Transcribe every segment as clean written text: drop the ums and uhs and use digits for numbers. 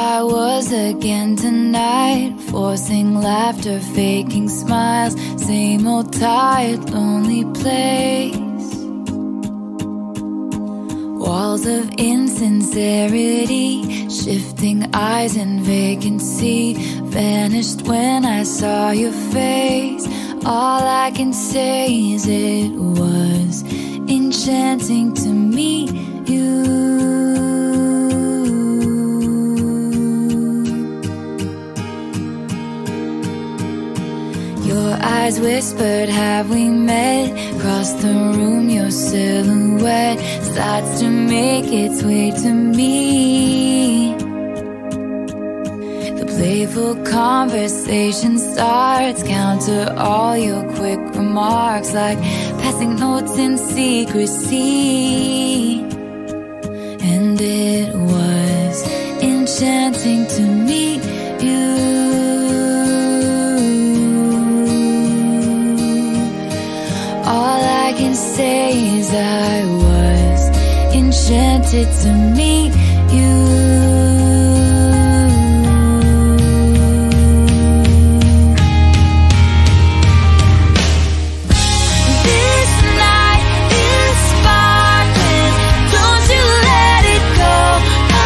I was again tonight, forcing laughter, faking smiles, same old tired, lonely place. Walls of insincerity, shifting eyes and vacancy, vanished when I saw your face. All I can say is it was enchanting to meet you. Your eyes whispered, have we met? Crossed the room, your silhouette starts to make its way to me. The playful conversation starts, counter all your quick remarks, like passing notes in secrecy. And it was enchanting to meet you. All I can say is I was enchanted to meet you. This night is sparkling, don't you let it go.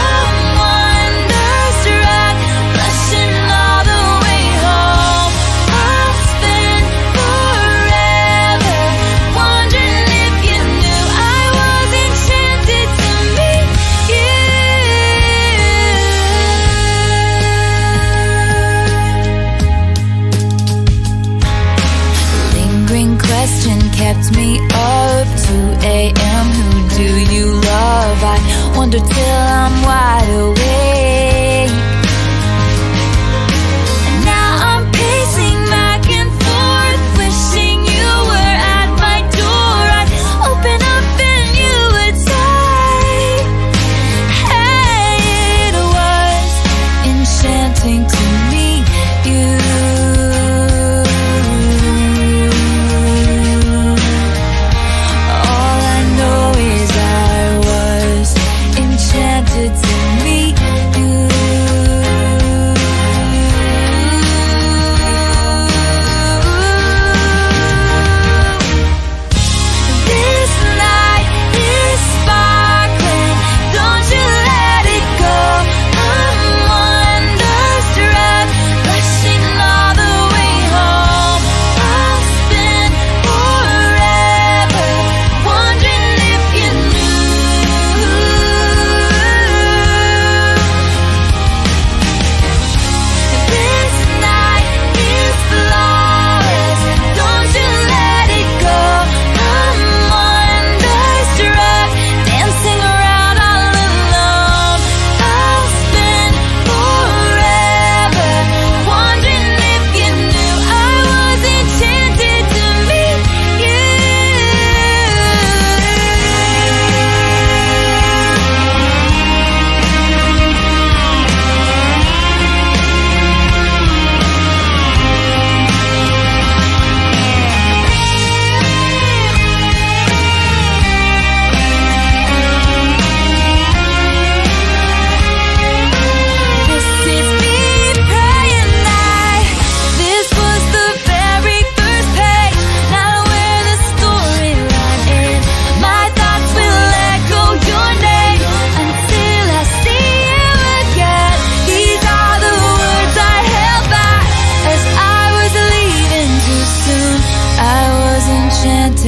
I'm wonderstruck, rushing all the way home. I'll spend kept me up 2 a.m. Who do you love? I wonder till